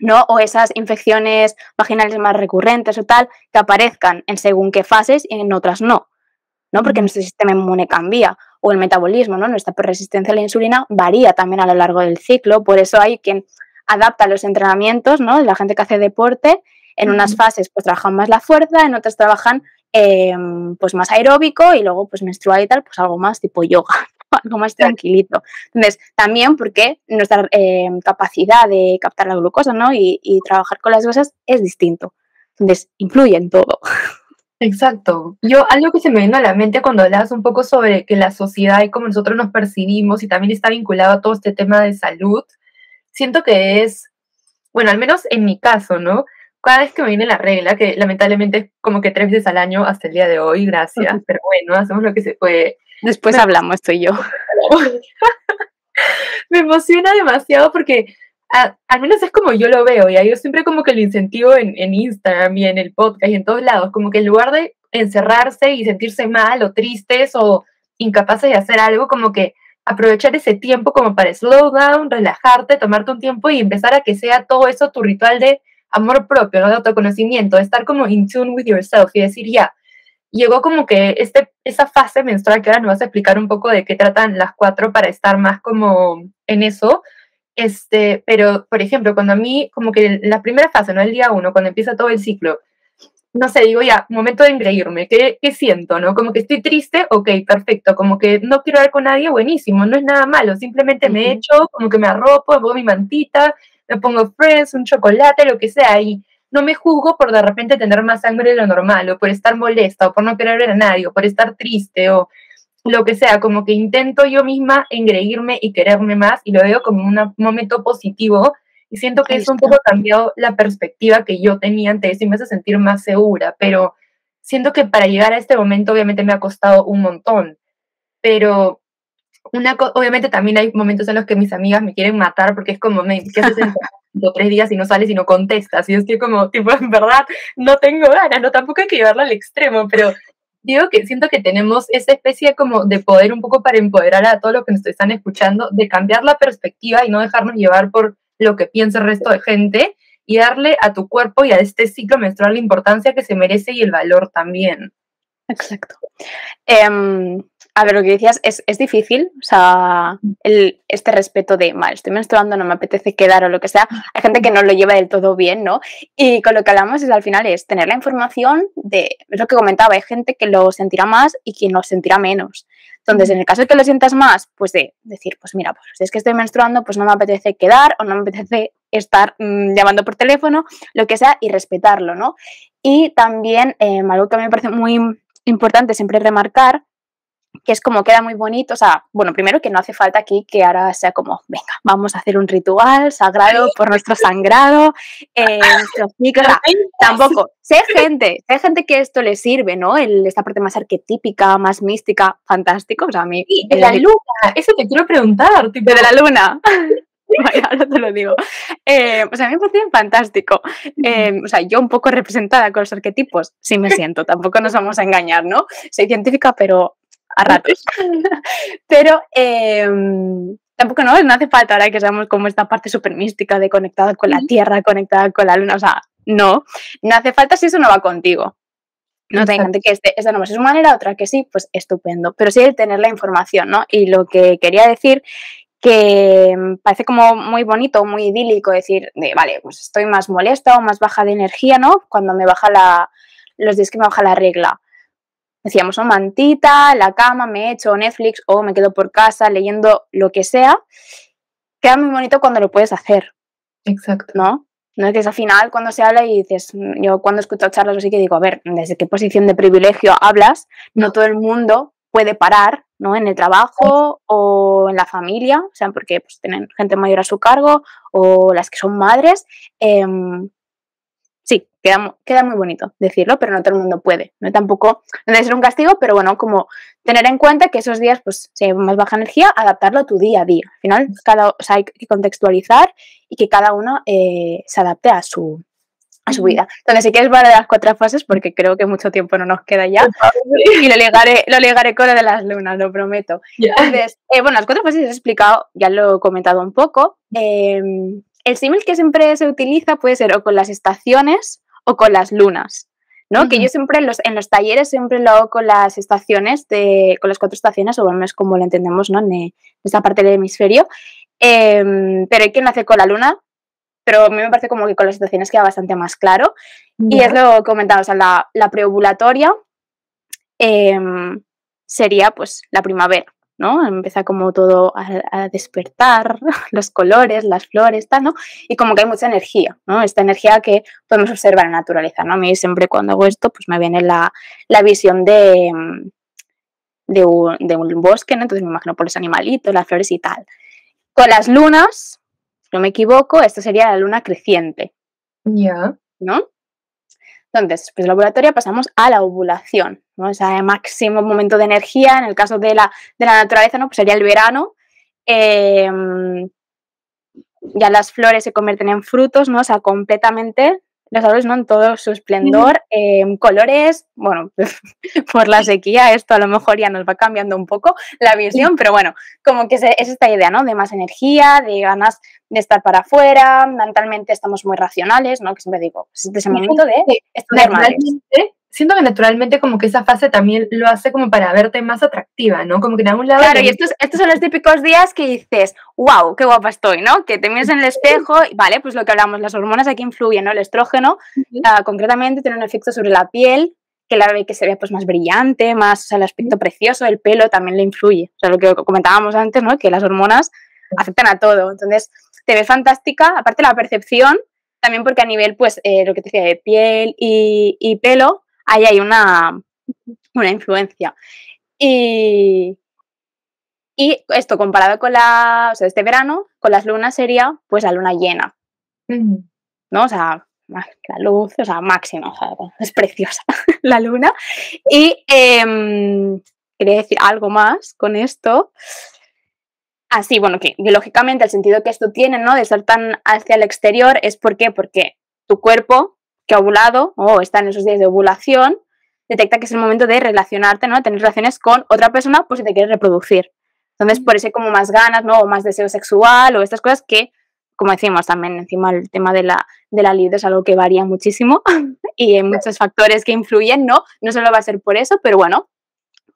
¿no? O esas infecciones vaginales más recurrentes o tal, que aparezcan en según qué fases y en otras no, ¿no? Porque uh-huh. nuestro sistema inmune cambia. O el metabolismo, ¿no? Nuestra resistencia a la insulina varía también a lo largo del ciclo, por eso hay quien adapta los entrenamientos, ¿no? La gente que hace deporte, en unas fases pues trabajan más la fuerza, en otras trabajan eh, pues más aeróbico y luego pues menstrual y tal, pues algo más tipo yoga, ¿no? Algo más tranquilito. Entonces, también porque nuestra eh, capacidad de captar la glucosa, ¿no? Y, y trabajar con las grasas es distinto. Entonces, influye en todo. Exacto. Yo, algo que se me vino a la mente cuando hablabas un poco sobre que la sociedad y cómo nosotros nos percibimos y también está vinculado a todo este tema de salud, siento que es, bueno, al menos en mi caso, ¿no? Cada vez que me viene la regla, que lamentablemente es como que tres veces al año hasta el día de hoy, gracias, uh-huh. pero bueno, hacemos lo que se puede. Después me... hablamos tú y yo. Me emociona demasiado porque... A, al menos es como yo lo veo, y yo siempre como que lo incentivo en, en Instagram y en el podcast y en todos lados, como que en lugar de encerrarse y sentirse mal o tristes o incapaces de hacer algo, como que aprovechar ese tiempo como para slow down, relajarte, tomarte un tiempo y empezar a que sea todo eso tu ritual de amor propio, ¿no? De autoconocimiento, de estar como in tune with yourself y decir ya, llegó como que este, esa fase menstrual que ahora nos vas a explicar un poco de qué tratan las cuatro para estar más como en eso. Este, pero, por ejemplo, cuando a mí, como que la primera fase, ¿no? El día uno, cuando empieza todo el ciclo, no sé, digo ya, momento de engreírme, ¿qué, qué siento, no? Como que estoy triste, ok, perfecto, como que no quiero hablar con nadie, buenísimo, no es nada malo, simplemente me echo, como que me arropo, me pongo mi mantita, me pongo Friends, un chocolate, lo que sea, y no me juzgo por de repente tener más sangre de lo normal, o por estar molesta, o por no querer ver a nadie, o por estar triste, o... lo que sea, como que intento yo misma engreírme y quererme más y lo veo como un momento positivo y siento que eso un poco ha cambiado la perspectiva que yo tenía antes y me hace sentir más segura, pero siento que para llegar a este momento obviamente me ha costado un montón, pero una co- obviamente también hay momentos en los que mis amigas me quieren matar porque es como, me, ¿qué haces en tres días y no sales y no contestas? Y es que como, tipo, en verdad, no tengo ganas, no, tampoco hay que llevarlo al extremo, pero... digo que siento que tenemos esa especie como de poder un poco para empoderar a todos los que nos están escuchando, de cambiar la perspectiva y no dejarnos llevar por lo que piensa el resto de gente y darle a tu cuerpo y a este ciclo menstrual la importancia que se merece y el valor también. Exacto. Eh, a ver, lo que decías es, es difícil, o sea, el, este respeto de, mal, estoy menstruando, no me apetece quedar o lo que sea, hay gente que no lo lleva del todo bien, ¿no? Y con lo que hablamos es, al final es tener la información de, es lo que comentaba, hay gente que lo sentirá más y quien lo sentirá menos. Entonces, en el caso de que lo sientas más, pues de decir, pues mira, pues si es que estoy menstruando, pues no me apetece quedar o no me apetece estar mmm, llamando por teléfono, lo que sea, y respetarlo, ¿no? Y también, eh, algo que a mí me parece muy... importante siempre remarcar que es como queda muy bonito, o sea, bueno, primero que no hace falta aquí que ahora sea como, venga, vamos a hacer un ritual sagrado por nuestro sangrado, eh, nuestros ciclos, tampoco, sé gente, sé gente que esto le sirve, ¿no? El, esta parte más arquetípica, más mística, fantástico, o sea, a mí... Sí, de la luna, eso te quiero preguntar, tipo, de la luna... Bueno, ahora te lo digo. Eh, o sea, a mí me parece fantástico. Eh, o sea, yo un poco representada con los arquetipos, sí me siento, tampoco nos vamos a engañar, ¿no? Soy científica, pero a ratos. Pero eh, tampoco no, no hace falta ahora que seamos como esta parte súper mística de conectada con la tierra, conectada con la luna, o sea, no, no hace falta si eso no va contigo. No te encanta que este, esta no es su manera, otra que sí, pues estupendo. Pero sí el tener la información, ¿no? Y lo que quería decir, que parece como muy bonito, muy idílico decir, de, vale, pues estoy más molesta o más baja de energía, ¿no? Cuando me baja la, los días que me baja la regla. Decíamos, o ¿no? mantita, la cama, me echo Netflix o me quedo por casa leyendo lo que sea. Queda muy bonito cuando lo puedes hacer. Exacto. ¿No? No es que es al final cuando se habla y dices, yo cuando escucho charlas así que digo, a ver, ¿desde qué posición de privilegio hablas? No, no todo el mundo puede parar, ¿no? En el trabajo sí. o en la familia, o sea, porque pues tienen gente mayor a su cargo o las que son madres. Eh, sí, queda, queda muy bonito decirlo, pero no todo el mundo puede. No tampoco debe ser un castigo, pero bueno, como tener en cuenta que esos días, pues, si hay más baja energía, adaptarlo a tu día a día. Al final, cada, o sea, hay que contextualizar y que cada uno eh, se adapte a su, a su vida. Entonces, si quieres, vale, de las cuatro fases, porque creo que mucho tiempo no nos queda ya, y lo ligaré, lo ligaré con lo de las lunas, lo prometo. Entonces, eh, bueno, las cuatro fases he explicado, ya lo he comentado un poco. Eh, el símil que siempre se utiliza puede ser o con las estaciones o con las lunas, ¿no? Uh-huh. Que yo siempre en los, en los talleres siempre lo hago con las estaciones, de, con las cuatro estaciones, o bueno, es como lo entendemos, ¿no? En, en esta parte del hemisferio. Eh, pero hay quien lo hace con la luna, pero a mí me parece como que con las estaciones queda bastante más claro. Yeah. Y es lo comentado, o sea, la, la preovulatoria eh, sería pues la primavera, ¿no? Empieza como todo a, a despertar, los colores, las flores, tal, ¿no? Y como que hay mucha energía, ¿no? Esta energía que podemos observar en la naturaleza, ¿no? A mí siempre cuando hago esto, pues me viene la, la visión de, de, un, de un bosque, ¿no? Entonces me imagino por los animalitos, las flores y tal. Con las lunas, si no me equivoco, esta sería la luna creciente. Ya. Yeah. ¿No? Entonces, pues de la ovulatoria pasamos a la ovulación, ¿no? Ese máximo momento de energía, en el caso de la, de la naturaleza, ¿no? Pues sería el verano. Eh, ya las flores se convierten en frutos, ¿no? O sea, completamente, los árboles, ¿no? En todo su esplendor, eh, colores, bueno, por la sequía esto a lo mejor ya nos va cambiando un poco la visión, pero bueno, como que es esta idea, ¿no? De más energía, de ganas de estar para afuera, mentalmente estamos muy racionales, ¿no? Que siempre digo, es ese momento de estar madres. Siento que naturalmente como que esa fase también lo hace como para verte más atractiva, ¿no? Como que en algún lado... Claro, y estos, estos son los típicos días que dices, wow, qué guapa estoy, ¿no? Que te miras en el espejo y vale, pues lo que hablamos, las hormonas aquí influyen, ¿no? El estrógeno, uh-huh. uh, concretamente, tiene un efecto sobre la piel, que la ve que se vea pues más brillante, más, o sea, el aspecto precioso, el pelo también le influye. O sea, lo que comentábamos antes, ¿no? Que las hormonas afectan a todo. Entonces, te ves fantástica, aparte la percepción, también porque a nivel, pues, eh, lo que te decía de piel y, y pelo, ahí hay una, una influencia. Y, y esto comparado con la, o sea, este verano, con las lunas sería pues la luna llena. Uh-huh. ¿No? O sea, la luz, o sea, máxima, o sea, es preciosa la luna. Y eh, quería decir algo más con esto. Así, bueno, que biológicamente el sentido que esto tiene, ¿no? De ser tan hacia el exterior es ¿por qué? Porque tu cuerpo que ha ovulado, o oh, está en esos días de ovulación, detecta que es el momento de relacionarte, ¿no? Tener relaciones con otra persona, pues si te quieres reproducir. Entonces, por eso hay como más ganas, ¿no? O más deseo sexual, o estas cosas que, como decimos también, encima el tema de la, de la libido es algo que varía muchísimo y hay muchos factores que influyen, ¿no? No solo va a ser por eso, pero bueno,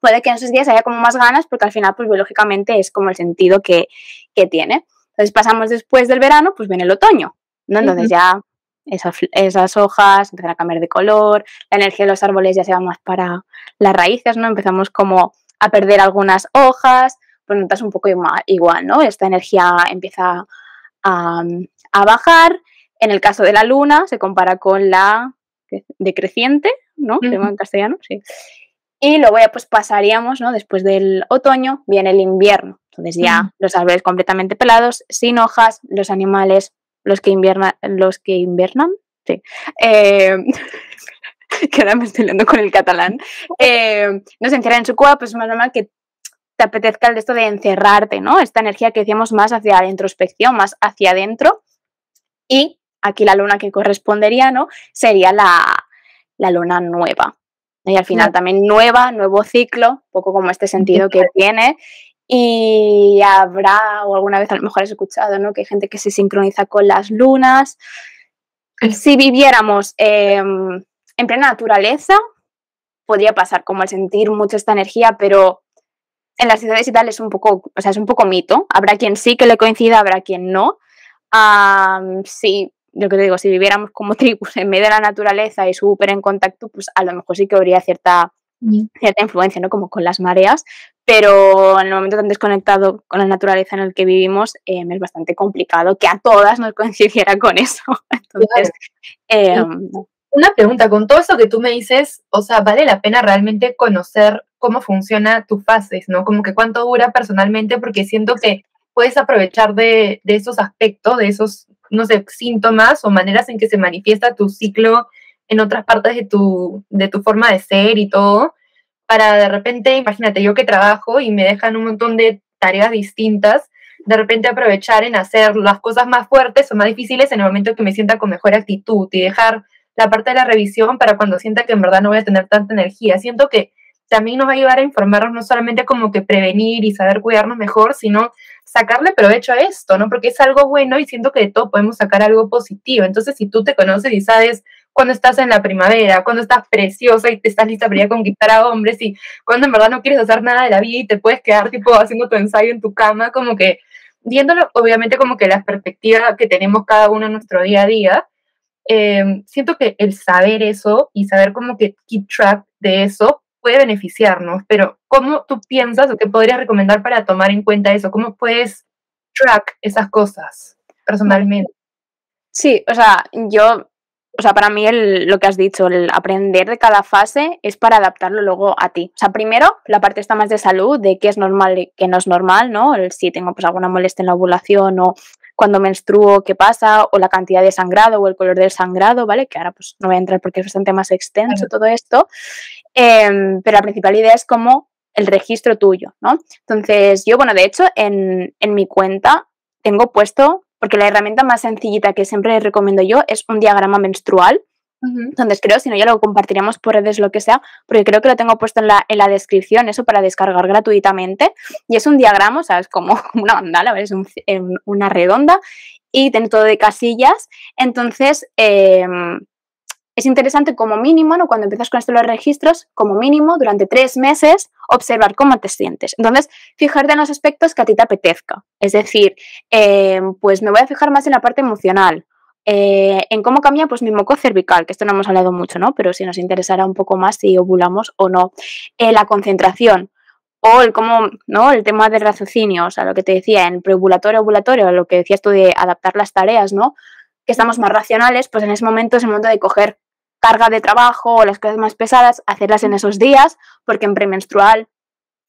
puede que en esos días haya como más ganas porque al final, pues biológicamente es como el sentido que, que tiene. Entonces, pasamos después del verano, pues viene el otoño, ¿no? Entonces uh-huh. ya... Esas, esas hojas empiezan a cambiar de color, la energía de los árboles ya se va más para las raíces, ¿no? Empezamos como a perder algunas hojas, pues notas un poco igual, ¿no? Esta energía empieza a, a bajar. En el caso de la luna se compara con la decreciente, ¿no? Se llama en castellano, sí. Y luego ya pues pasaríamos, ¿no? Después del otoño viene el invierno. Entonces ya uh-huh. los árboles completamente pelados, sin hojas, los animales... Los que inviernan, los que invernan, sí. Eh, que ahora me estoy liando con el catalán. Eh, no se encierran en su cueva, pues es más normal que te apetezca el de esto de encerrarte, ¿no? Esta energía que decíamos más hacia la introspección, más hacia adentro. Y aquí la luna que correspondería, ¿no? Sería la, la luna nueva. Y al final también nueva, nuevo ciclo, un poco como este sentido que tiene. y habrá, o alguna vez a lo mejor has escuchado, ¿no?, que hay gente que se sincroniza con las lunas. Si viviéramos eh, en plena naturaleza, podría pasar como al sentir mucho esta energía, pero en las ciudades y tal es un poco, o sea, es un poco mito. Habrá quien sí que le coincida, habrá quien no. Um, sí, yo que te digo, si viviéramos como tribus en medio de la naturaleza y súper en contacto, pues a lo mejor sí que habría cierta, sí. cierta influencia, ¿no? Como con las mareas, pero en el momento tan desconectado con la naturaleza en el que vivimos, eh, es bastante complicado que a todas nos coincidiera con eso. Entonces, claro. eh, Una pregunta, con todo eso que tú me dices, o sea, ¿vale la pena realmente conocer cómo funciona tus fases, no? Como que cuánto dura personalmente, porque siento que puedes aprovechar de, de esos aspectos, de esos, no sé, síntomas o maneras en que se manifiesta tu ciclo en otras partes de tu, de tu forma de ser y todo, para de repente, imagínate, yo que trabajo y me dejan un montón de tareas distintas, de repente aprovechar en hacer las cosas más fuertes o más difíciles en el momento que me sienta con mejor actitud y dejar la parte de la revisión para cuando sienta que en verdad no voy a tener tanta energía. Siento que también nos va a ayudar a informarnos, no solamente como que prevenir y saber cuidarnos mejor, sino sacarle provecho a esto, ¿no? Porque es algo bueno y siento que de todo podemos sacar algo positivo. Entonces, si tú te conoces y sabes cuándo estás en la primavera, cuándo estás preciosa y te estás lista para ir a conquistar a hombres, y cuándo en verdad no quieres hacer nada de la vida y te puedes quedar tipo haciendo tu ensayo en tu cama, como que viéndolo, obviamente, como que la perspectiva que tenemos cada uno en nuestro día a día. Eh, siento que el saber eso y saber como que keep track de eso puede beneficiarnos, pero ¿cómo tú piensas o qué podrías recomendar para tomar en cuenta eso? ¿Cómo puedes track esas cosas personalmente? Sí, o sea, yo, o sea, para mí el, lo que has dicho, el aprender de cada fase es para adaptarlo luego a ti. O sea, primero la parte está más de salud, de qué es normal y qué no es normal, ¿no? El, si tengo pues alguna molestia en la ovulación o cuando menstruo, qué pasa, o la cantidad de sangrado o el color del sangrado, ¿vale? Que ahora pues no voy a entrar porque es bastante más extenso todo esto, eh, pero la principal idea es como el registro tuyo, ¿no? Entonces yo, bueno, de hecho en, en mi cuenta tengo puesto, porque la herramienta más sencillita que siempre les recomiendo yo es un diagrama menstrual. Uh-huh. Entonces creo, si no ya lo compartiremos por redes, lo que sea, porque creo que lo tengo puesto en la, en la descripción, eso para descargar gratuitamente, y es un diagrama, o sea, es como una mandala, ¿vale? Es un, en una redonda y tiene todo de casillas. Entonces eh, es interesante como mínimo, ¿no?, cuando empiezas con esto los registros, como mínimo durante tres meses observar cómo te sientes. Entonces fijarte en los aspectos que a ti te apetezca, es decir, eh, pues me voy a fijar más en la parte emocional. Eh, en cómo cambia pues mi moco cervical, que esto no hemos hablado mucho, ¿no? Pero si nos interesará un poco más si ovulamos o no. Eh, la concentración o el cómo, ¿no?, el tema del raciocinio, o sea, lo que te decía en preovulatorio, ovulatorio, lo que decías tú de adaptar las tareas, ¿no? Que estamos más racionales, pues en ese momento es el momento de coger carga de trabajo o las cosas más pesadas, hacerlas en esos días, porque en premenstrual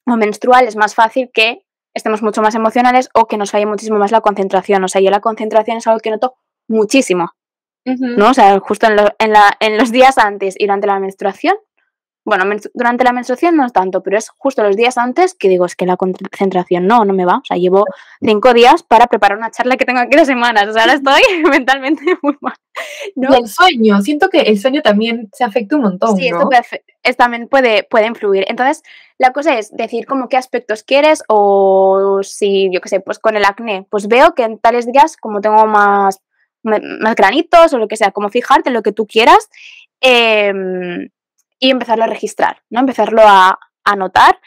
o menstrual es más fácil que estemos mucho más emocionales o que nos falle muchísimo más la concentración. O sea, yo la concentración es algo que noto muchísimo, uh-huh, ¿no? O sea, justo en, lo, en, la, en los días antes y durante la menstruación, bueno, menstru- durante la menstruación no es tanto, pero es justo los días antes que digo, es que la concentración no, no me va, o sea, llevo cinco días para preparar una charla que tengo aquí dos semanas, o sea, ahora estoy mentalmente muy mal, ¿no? Y el sueño, siento que el sueño también se afecta un montón, sí, ¿no? Esto puede, es, también puede, puede influir. Entonces, la cosa es decir como qué aspectos quieres, o si, yo qué sé, pues con el acné, pues veo que en tales días como tengo más más granitos o lo que sea, como fijarte en lo que tú quieras, eh, y empezarlo a registrar, ¿no? Empezarlo a anotar.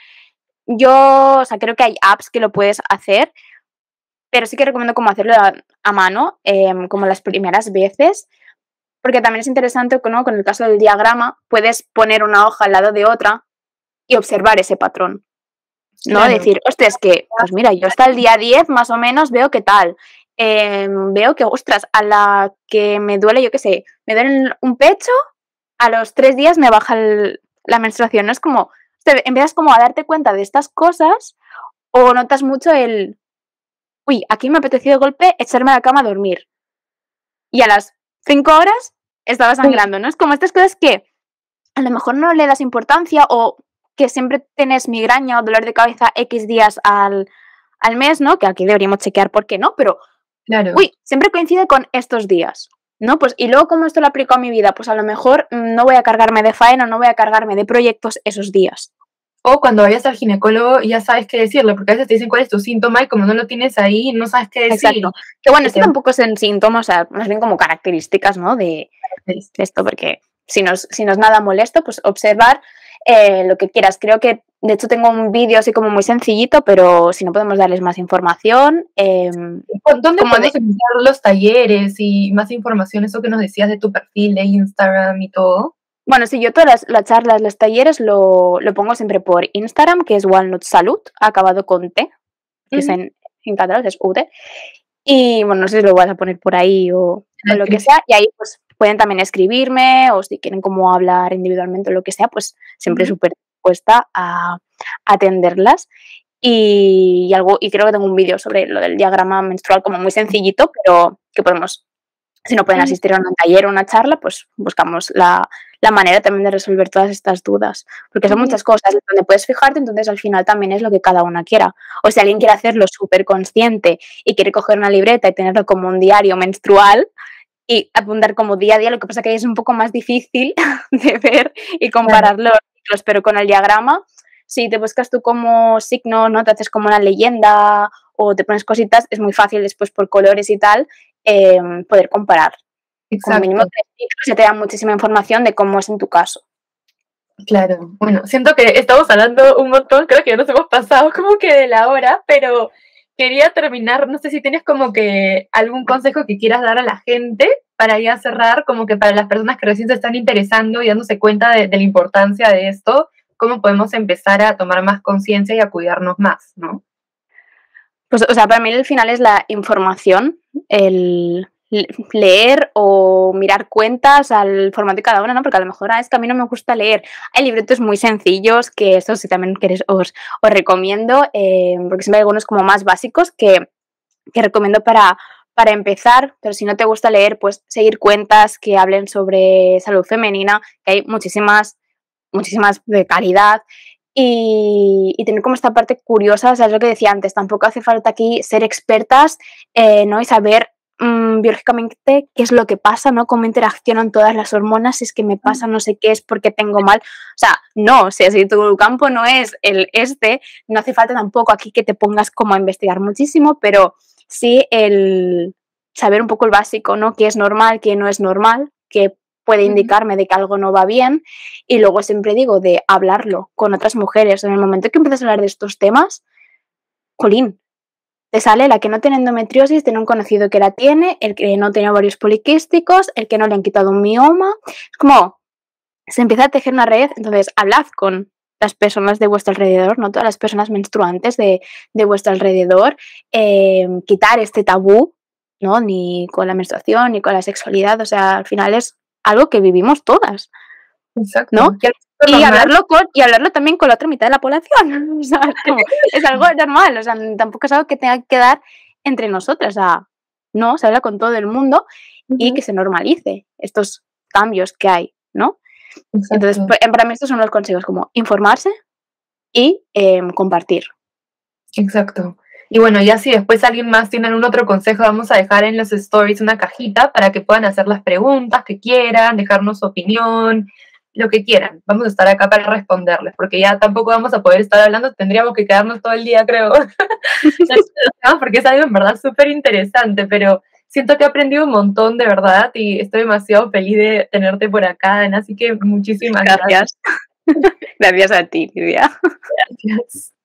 Yo, o sea, creo que hay apps que lo puedes hacer, pero sí que recomiendo como hacerlo a, a mano, eh, como las primeras veces, porque también es interesante, ¿no? Con el caso del diagrama, puedes poner una hoja al lado de otra y observar ese patrón, ¿no? Claro. Decir, hostia, es que, pues mira, yo hasta el día diez más o menos veo qué tal. Eh, veo que, ostras, a la que me duele, yo qué sé, me duele un pecho, a los tres días me baja el, la menstruación, ¿no? Es como, te empiezas como a darte cuenta de estas cosas, o notas mucho el, uy, aquí me apeteció de golpe echarme a la cama a dormir, y a las cinco horas estaba sangrando, ¿no? Es como estas cosas que a lo mejor no le das importancia, o que siempre tienes migraña o dolor de cabeza X días al, al mes, ¿no? Que aquí deberíamos chequear por qué no, pero claro. Uy, siempre coincide con estos días, ¿no? Pues, y luego, ¿cómo esto lo aplico a mi vida? Pues a lo mejor no voy a cargarme de faena, no voy a cargarme de proyectos esos días. o cuando vayas al ginecólogo ya sabes qué decirle, porque a veces te dicen cuál es tu síntoma y como no lo tienes ahí, no sabes qué decir. Exacto. Que bueno, esto tampoco es en síntomas, o sea, más bien como características, ¿no? De, de esto, porque si no es, si no es nada molesto, pues observar eh, lo que quieras. Creo que, de hecho, tengo un vídeo así como muy sencillito, pero si no podemos darles más información. Eh, ¿Dónde podemos de... encontrar los talleres y más información? Eso que nos decías de tu perfil de Instagram y todo. Bueno, sí, yo todas las, las charlas, los talleres lo, lo pongo siempre por Instagram, que es Walnut Salut, acabado con T, que uh-huh. es en, en catalán, es U T. Y bueno, no sé si lo vas a poner por ahí o, o lo que sea. Y ahí pues pueden también escribirme o si quieren como hablar individualmente o lo que sea, pues siempre uh-huh. súper dispuesta a atenderlas. Y, y, algo, y creo que tengo un vídeo sobre lo del diagrama menstrual como muy sencillito, pero que podemos... Si no pueden asistir a un taller o una charla, pues buscamos la, la manera también de resolver todas estas dudas. Porque son muchas cosas donde puedes fijarte, entonces al final también es lo que cada una quiera. O si alguien quiere hacerlo súper consciente y quiere coger una libreta y tenerlo como un diario menstrual y apuntar como día a día, lo que pasa que ahí es un poco más difícil de ver y comparar los ciclos, pero con el diagrama, si te buscas tú como signo, ¿no? Te haces como una leyenda o te pones cositas, es muy fácil después por colores y tal, Eh, poder comparar. Exacto. Como mínimo tres ciclos ya te da muchísima información de cómo es en tu caso. Claro, bueno, siento que estamos hablando un montón, creo que ya nos hemos pasado como que de la hora, pero quería terminar, no sé si tienes como que algún consejo que quieras dar a la gente para ya cerrar, como que para las personas que recién se están interesando y dándose cuenta de, de la importancia de esto, cómo podemos empezar a tomar más conciencia y a cuidarnos más, ¿no? Pues, o sea, para mí el final es la información, el leer o mirar cuentas al formato de cada una, ¿no? Porque a lo mejor ah, es que a mí no me gusta leer. Hay libretos muy sencillos que estos sí también queréis, os, os recomiendo, eh, porque siempre hay algunos como más básicos que, que recomiendo para, para empezar, pero si no te gusta leer, pues seguir cuentas que hablen sobre salud femenina, que hay muchísimas, muchísimas de calidad. Y, y tener como esta parte curiosa, o sea, es lo que decía antes, tampoco hace falta aquí ser expertas, eh, ¿no? Y saber mmm, biológicamente qué es lo que pasa, ¿no? Cómo interaccionan todas las hormonas, si es que me pasa no sé qué, es porque tengo mal. O sea, no, o sea, si tu campo no es el este, no hace falta tampoco aquí que te pongas como a investigar muchísimo, pero sí el saber un poco el básico, ¿no? Qué es normal, qué no es normal, qué puede indicarme de que algo no va bien, y luego siempre digo de hablarlo con otras mujeres. En el momento que empiezas a hablar de estos temas, colín, te sale la que no tiene endometriosis, tiene un conocido que la tiene, el que no tiene ovarios poliquísticos, el que no le han quitado un mioma. Es como, se empieza a tejer una red, entonces hablad con las personas de vuestro alrededor, no todas las personas menstruantes de, de vuestro alrededor, eh, quitar este tabú, ¿no? Ni con la menstruación, ni con la sexualidad, o sea, al final es algo que vivimos todas. Exacto. ¿No? Y hablarlo, con, y hablarlo también con la otra mitad de la población. O sea, no, es algo normal, o sea, tampoco es algo que tenga que quedar entre nosotras. O sea, no, se habla con todo el mundo y que se normalice estos cambios que hay, ¿no? Exacto. Entonces, para mí estos son los consejos, como informarse y eh, compartir. Exacto. Y bueno, ya si después alguien más tiene algún otro consejo, vamos a dejar en los stories una cajita para que puedan hacer las preguntas que quieran, dejarnos su opinión, lo que quieran. Vamos a estar acá para responderles, porque ya tampoco vamos a poder estar hablando, tendríamos que quedarnos todo el día, creo. Porque es algo en verdad súper interesante, pero siento que he aprendido un montón, de verdad, y estoy demasiado feliz de tenerte por acá, Ana, así que muchísimas gracias. Gracias, gracias a ti, Lidia. Gracias.